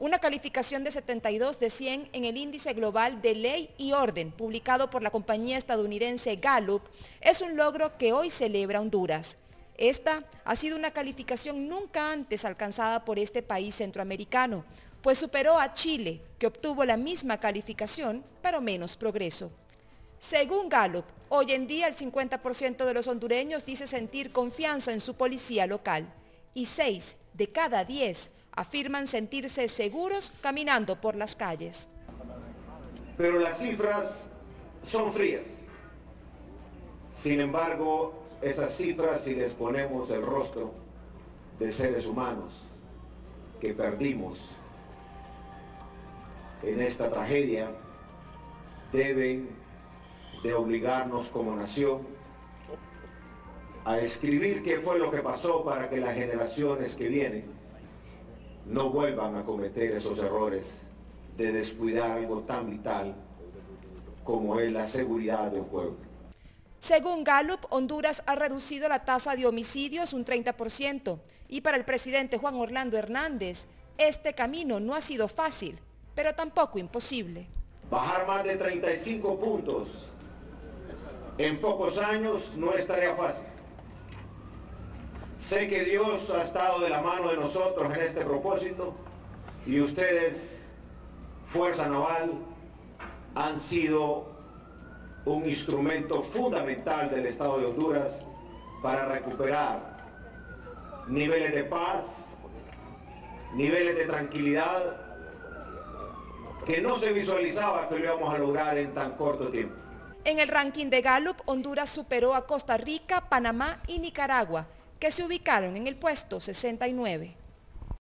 una calificación de 72 de 100 en el Índice Global de Ley y Orden, publicado por la compañía estadounidense Gallup, es un logro que hoy celebra Honduras. Esta ha sido una calificación nunca antes alcanzada por este país centroamericano, pues superó a Chile, que obtuvo la misma calificación, pero menos progreso. Según Gallup, hoy en día el 50% de los hondureños dice sentir confianza en su policía local, y 6 de cada 10 afirman sentirse seguros caminando por las calles. Pero las cifras son frías. Sin embargo, esas cifras, si les ponemos el rostro de seres humanos que perdimos en esta tragedia, deben de obligarnos como nación a escribir qué fue lo que pasó para que las generaciones que vienen no vuelvan a cometer esos errores de descuidar algo tan vital como es la seguridad de un pueblo. Según Gallup, Honduras ha reducido la tasa de homicidios un 30%, y para el presidente Juan Orlando Hernández, este camino no ha sido fácil, pero tampoco imposible. Bajar más de 35 puntos en pocos años no es tarea fácil. Sé que Dios ha estado de la mano de nosotros en este propósito, y ustedes, Fuerza Naval, han sido un instrumento fundamental del Estado de Honduras para recuperar niveles de paz, niveles de tranquilidad que no se visualizaba que lo íbamos a lograr en tan corto tiempo. En el ranking de Gallup, Honduras superó a Costa Rica, Panamá y Nicaragua, que se ubicaron en el puesto 69.